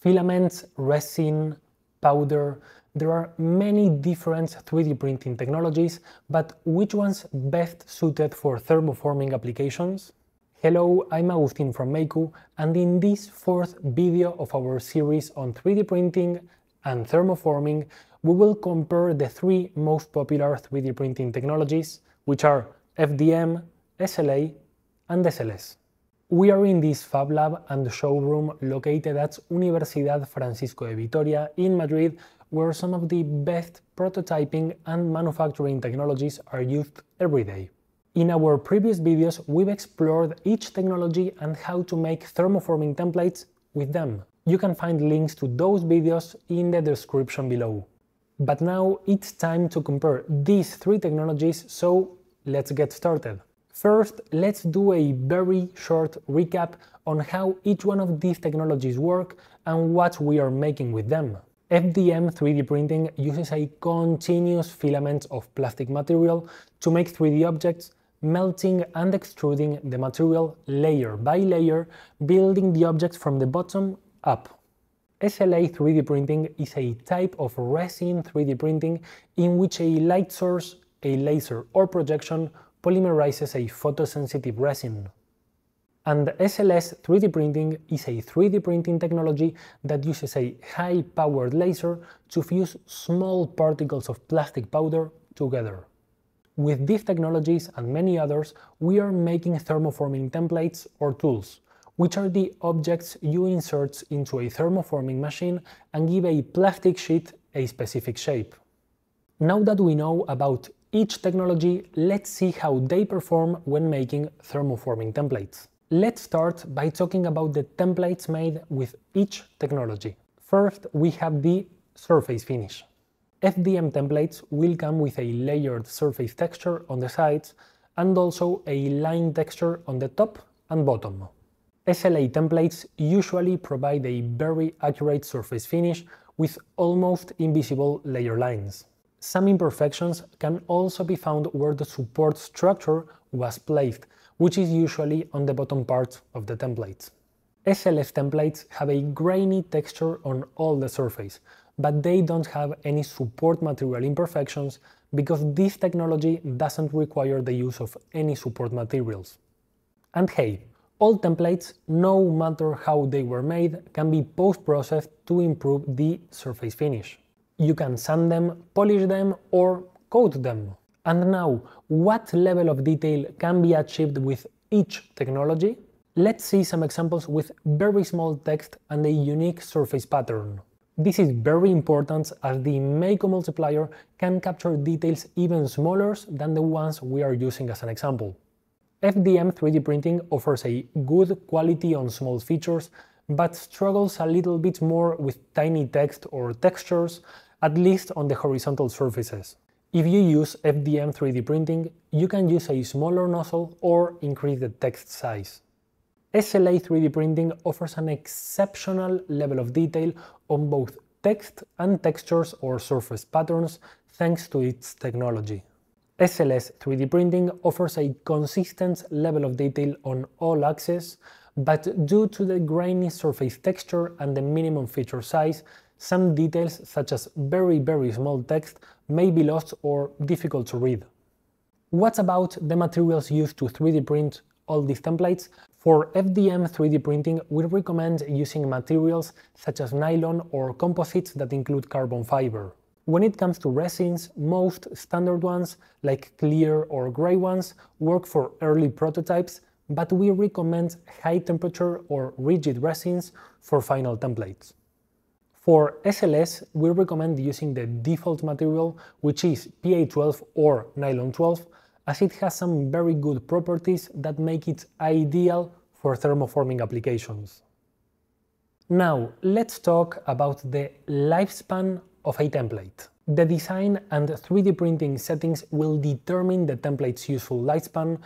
filaments, resin, powder. There are many different 3D printing technologies, but which one's best suited for thermoforming applications? Hello, I'm Agustin from Mayku, and in this fourth video of our series on 3D printing and thermoforming, we will compare the three most popular 3D printing technologies, which are FDM, SLA, and SLS. We are in this Fab Lab and showroom located at Universidad Francisco de Vitoria in Madrid, where some of the best prototyping and manufacturing technologies are used every day. In our previous videos, we've explored each technology and how to make thermoforming templates with them. You can find links to those videos in the description below. But now it's time to compare these three technologies, so let's get started. First, let's do a very short recap on how each one of these technologies work and what we are making with them. FDM 3D printing uses a continuous filament of plastic material to make 3D objects, melting and extruding the material layer by layer, building the objects from the bottom up. SLA 3D printing is a type of resin 3D printing in which a light source, a laser or projection polymerizes a photosensitive resin. And SLS 3D printing is a 3D printing technology that uses a high-powered laser to fuse small particles of plastic powder together. With these technologies and many others, we are making thermoforming templates or tools, which are the objects you insert into a thermoforming machine and give a plastic sheet a specific shape. Now that we know about each technology, let's see how they perform when making thermoforming templates. Let's start by talking about the templates made with each technology. First, we have the surface finish. FDM templates will come with a layered surface texture on the sides and also a line texture on the top and bottom. SLA templates usually provide a very accurate surface finish with almost invisible layer lines. Some imperfections can also be found where the support structure was placed, which is usually on the bottom part of the template. SLS templates have a grainy texture on all the surface, but they don't have any support material imperfections because this technology doesn't require the use of any support materials. And hey, all templates, no matter how they were made, can be post-processed to improve the surface finish. You can sand them, polish them, or coat them. And now, what level of detail can be achieved with each technology? Let's see some examples with very small text and a unique surface pattern. This is very important as the Mayku multiplier can capture details even smaller than the ones we are using as an example. FDM 3D printing offers a good quality on small features, but struggles a little bit more with tiny text or textures, at least on the horizontal surfaces. If you use FDM 3D printing, you can use a smaller nozzle or increase the text size. SLA 3D printing offers an exceptional level of detail on both text and textures or surface patterns thanks to its technology. SLS 3D printing offers a consistent level of detail on all axes, but due to the grainy surface texture and the minimum feature size, some details such as very small text may be lost or difficult to read. What about the materials used to 3D print all these templates? For FDM 3D printing, we recommend using materials such as nylon or composites that include carbon fiber. When it comes to resins, most standard ones, like clear or gray ones, work for early prototypes, but we recommend high temperature or rigid resins for final templates. For SLS, we recommend using the default material, which is PA12 or nylon 12, as it has some very good properties that make it ideal for thermoforming applications. Now, let's talk about the lifespan of a template. The design and 3D printing settings will determine the template's useful lifespan.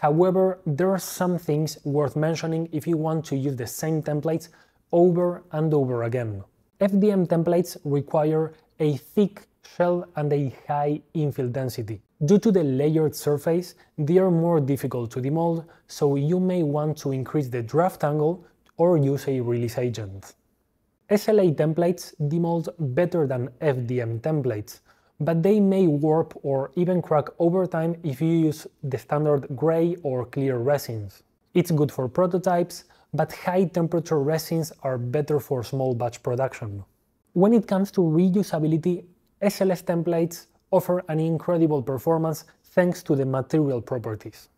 However, there are some things worth mentioning if you want to use the same templates over and over again. FDM templates require a thick shell and a high infill density. Due to the layered surface, they are more difficult to demold, so you may want to increase the draft angle or use a release agent. SLA templates demold better than FDM templates, but they may warp or even crack over time if you use the standard gray or clear resins. It's good for prototypes, but high temperature resins are better for small batch production. When it comes to reusability, SLS templates offer an incredible performance thanks to the material properties.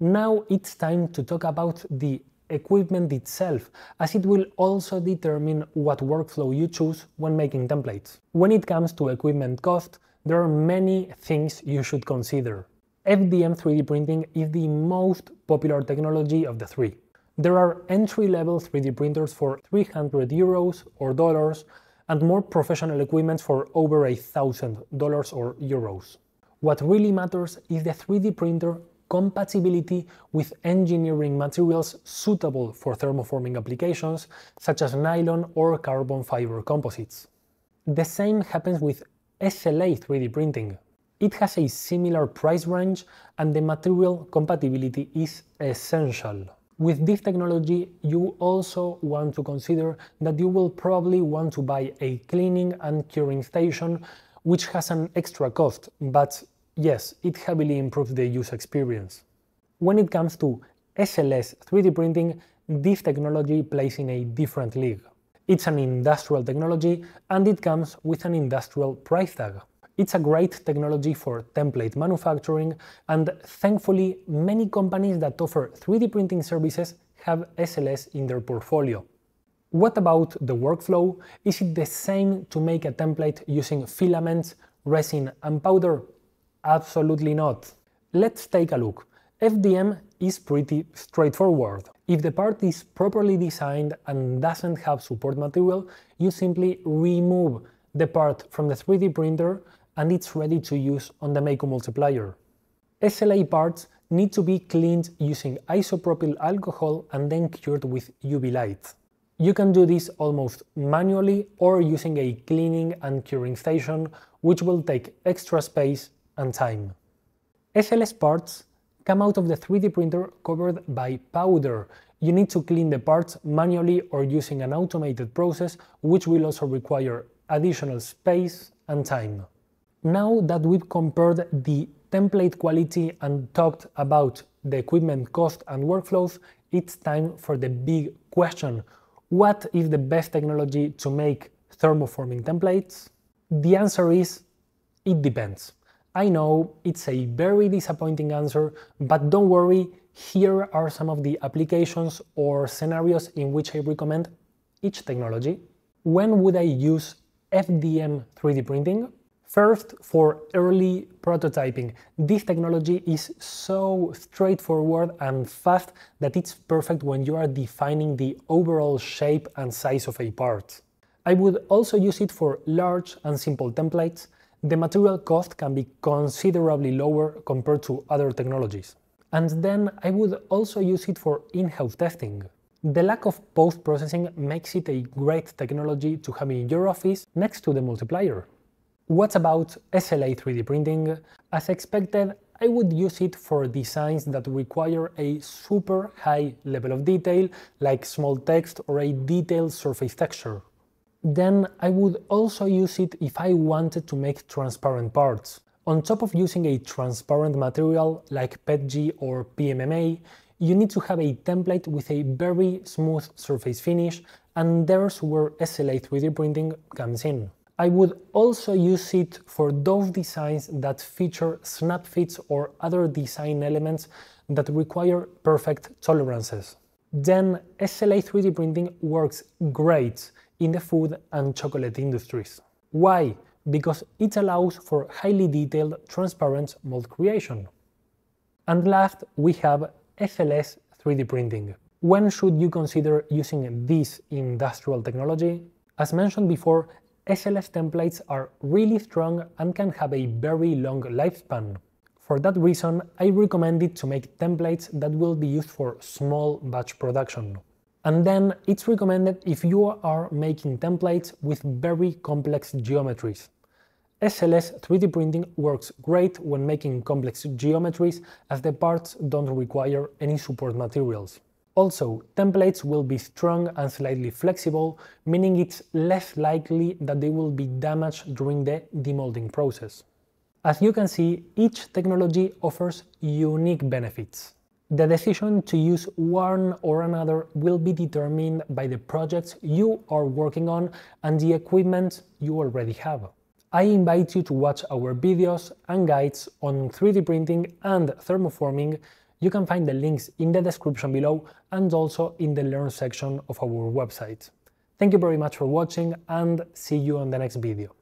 Now it's time to talk about the equipment itself, as it will also determine what workflow you choose when making templates. When it comes to equipment cost, there are many things you should consider. FDM 3D printing is the most popular technology of the three. There are entry-level 3D printers for €300 or dollars, and more professional equipment for over $1,000 or euros. What really matters is the 3D printer compatibility with engineering materials suitable for thermoforming applications, such as nylon or carbon fiber composites. The same happens with SLA 3D printing. It has a similar price range, and the material compatibility is essential. With this technology, you also want to consider that you will probably want to buy a cleaning and curing station, which has an extra cost, but yes, it heavily improves the user experience. When it comes to SLS 3D printing, this technology plays in a different league. It's an industrial technology, and it comes with an industrial price tag. It's a great technology for template manufacturing, and thankfully, many companies that offer 3D printing services have SLS in their portfolio. What about the workflow? Is it the same to make a template using filaments, resin, and powder? Absolutely not. Let's take a look. FDM is pretty straightforward. If the part is properly designed and doesn't have support material, you simply remove the part from the 3D printer and it's ready to use on the Mayku Multiplier. SLA parts need to be cleaned using isopropyl alcohol and then cured with UV light. You can do this almost manually or using a cleaning and curing station, which will take extra space and time. SLS parts come out of the 3D printer covered by powder. You need to clean the parts manually or using an automated process, which will also require additional space and time. Now that we've compared the template quality and talked about the equipment cost and workflows, it's time for the big question. What is the best technology to make thermoforming templates? The answer is, it depends. I know it's a very disappointing answer, but don't worry, here are some of the applications or scenarios in which I recommend each technology. When would I use FDM 3D printing? First, for early prototyping. This technology is so straightforward and fast that it's perfect when you are defining the overall shape and size of a part. I would also use it for large and simple templates. The material cost can be considerably lower compared to other technologies. And then I would also use it for in-house testing. The lack of post-processing makes it a great technology to have in your office next to the multiplier. What about SLA 3D printing? As expected, I would use it for designs that require a super high level of detail, like small text or a detailed surface texture. Then I would also use it if I wanted to make transparent parts. On top of using a transparent material like PETG or PMMA, you need to have a template with a very smooth surface finish, and there's where SLA 3D printing comes in. I would also use it for those designs that feature snap fits or other design elements that require perfect tolerances. Then SLA 3D printing works great in the food and chocolate industries. Why? Because it allows for highly detailed, transparent mold creation. And last, we have SLS 3D printing. When should you consider using this industrial technology? As mentioned before, SLS templates are really strong and can have a very long lifespan. For that reason, I recommend it to make templates that will be used for small batch production. And then it's recommended if you are making templates with very complex geometries. SLS 3D printing works great when making complex geometries, as the parts don't require any support materials. Also, templates will be strong and slightly flexible, meaning it's less likely that they will be damaged during the demolding process. As you can see, each technology offers unique benefits. The decision to use one or another will be determined by the projects you are working on and the equipment you already have. I invite you to watch our videos and guides on 3D printing and thermoforming. You can find the links in the description below and also in the Learn section of our website. Thank you very much for watching and see you on the next video.